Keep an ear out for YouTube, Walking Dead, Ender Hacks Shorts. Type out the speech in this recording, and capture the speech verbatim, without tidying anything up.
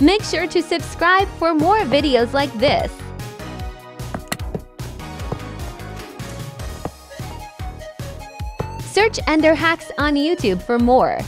Make sure to subscribe for more videos like this. Search Ender Hacks on YouTube for more.